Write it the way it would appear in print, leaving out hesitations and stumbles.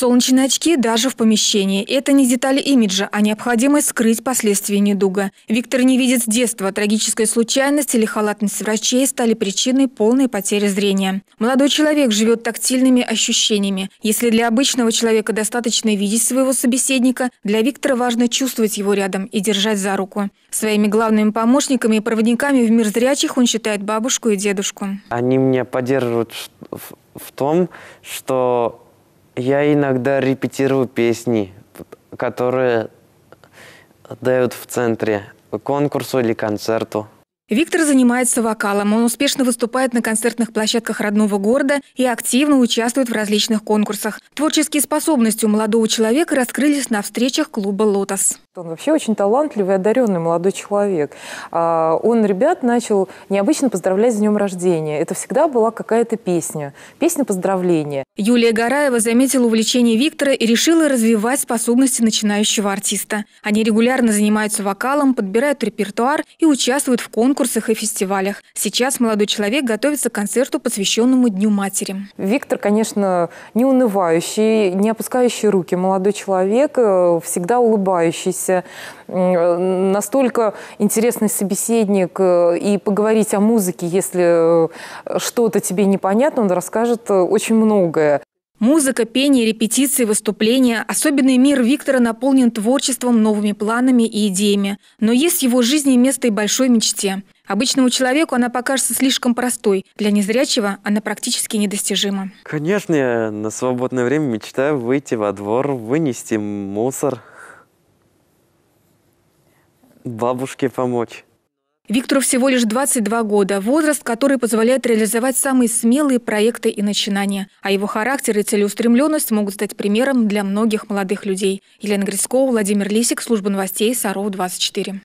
Солнечные очки даже в помещении. Это не детали имиджа, а необходимость скрыть последствия недуга. Виктор не видит с детства. Трагическая случайность или халатность врачей стали причиной полной потери зрения. Молодой человек живет тактильными ощущениями. Если для обычного человека достаточно видеть своего собеседника, для Виктора важно чувствовать его рядом и держать за руку. Своими главными помощниками и проводниками в мир зрячих он считает бабушку и дедушку. Они меня поддерживают в том, что я иногда репетирую песни, которые дают в центре конкурсу или концерту. Виктор занимается вокалом. Он успешно выступает на концертных площадках родного города и активно участвует в различных конкурсах. Творческие способности у молодого человека раскрылись на встречах клуба «Лотос». Он вообще очень талантливый, одаренный молодой человек. Он ребят начал необычно поздравлять с днем рождения. Это всегда была какая-то песня. Песня поздравления. Юлия Гараева заметила увлечение Виктора и решила развивать способности начинающего артиста. Они регулярно занимаются вокалом, подбирают репертуар и участвуют в конкурсах и фестивалях. Сейчас молодой человек готовится к концерту, посвященному Дню матери. Виктор, конечно, не унывающий, не опускающий руки молодой человек, всегда улыбающийся. Настолько интересный собеседник. И поговорить о музыке, если что-то тебе непонятно, он расскажет очень многое. Музыка, пение, репетиции, выступления. Особенный мир Виктора наполнен творчеством, новыми планами и идеями. Но есть в его жизни место и большой мечте. Обычному человеку она покажется слишком простой. Для незрячего она практически недостижима. Конечно, я на свободное время мечтаю выйти во двор, вынести мусор, бабушке помочь. Виктору всего лишь 22 года, возраст, который позволяет реализовать самые смелые проекты и начинания. А его характер и целеустремленность могут стать примером для многих молодых людей. Елена Гризкова, Владимир Лисик, служба новостей, Саров, 24.